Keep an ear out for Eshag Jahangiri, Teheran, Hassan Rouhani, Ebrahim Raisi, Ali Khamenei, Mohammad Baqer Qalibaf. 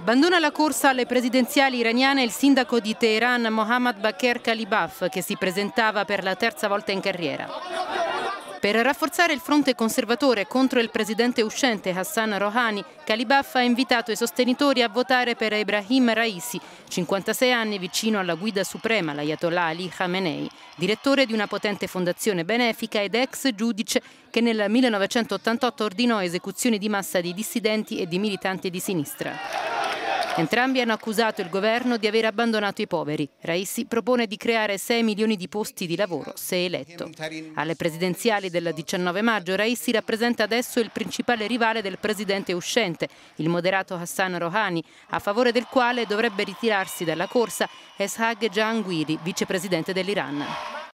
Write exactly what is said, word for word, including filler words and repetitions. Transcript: Abbandona la corsa alle presidenziali iraniane il sindaco di Teheran Mohammad Baqer Qalibaf, che si presentava per la terza volta in carriera. Per rafforzare il fronte conservatore contro il presidente uscente Hassan Rouhani, Qalibaf ha invitato i sostenitori a votare per Ebrahim Raisi, cinquantasei anni, vicino alla guida suprema, l'ayatollah Ali Khamenei, direttore di una potente fondazione benefica ed ex giudice che nel millenovecentottantotto ordinò esecuzioni di massa di dissidenti e di militanti di sinistra. Entrambi hanno accusato il governo di aver abbandonato i poveri. Raisi propone di creare sei milioni di posti di lavoro se eletto. Alle presidenziali del diciannove maggio Raisi rappresenta adesso il principale rivale del presidente uscente, il moderato Hassan Rouhani, a favore del quale dovrebbe ritirarsi dalla corsa Eshag Jahangiri, vicepresidente dell'Iran.